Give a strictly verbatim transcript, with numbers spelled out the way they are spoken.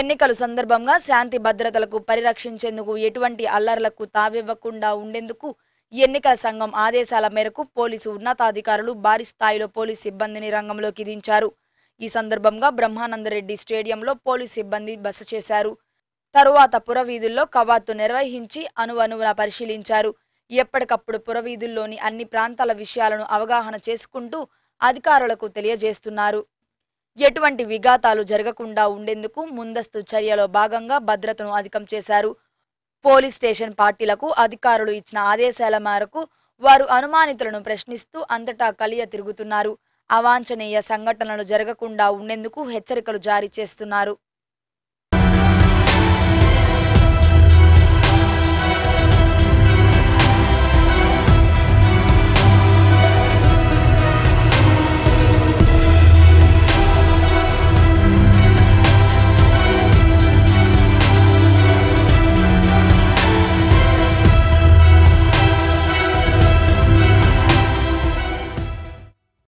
ఎన్నికల సందర్భంగా శాంతి భద్రతలకు పరిరక్షించేందుకు ఎటువంటి అల్లర్లకు తావివ్వకుండా ఉండేందుకు ఎన్నికల సంఘం ఆదేశాల మేరకు పోలీసు ఉన్నతాధికారులు భారీ స్థాయిలో పోలీసు సిబ్బందిని రంగంలోకి దించారు. ఈ సందర్భంగా బ్రహ్మానందరెడ్డి స్టేడియంలో పోలీసు సిబ్బంది బస చేశారు. తరువాత పురవీధుల్లో కవాతు నిర్వహించి అనువనువున పరిశీలించారు. ఎప్పటికప్పుడు పురవీధుల్లోని అన్ని ప్రాంతాల విషయాలను అవగాహన చేసుకుంటూ అధికారులకు తెలియజేస్తున్నారు. ఎటువంటి విఘాతాలు జరగకుండా ఉండేందుకు ముందస్తు చర్యలో భాగంగా భద్రతను అధికం చేశారు. పోలీస్ స్టేషన్ పార్టీలకు అధికారులు ఇచ్చిన ఆదేశాల మేరకు వారు అనుమానితులను ప్రశ్నిస్తూ అంతటా కలియ తిరుగుతున్నారు. అవాంఛనీయ సంఘటనలు జరగకుండా ఉండేందుకు హెచ్చరికలు జారీ చేస్తున్నారు.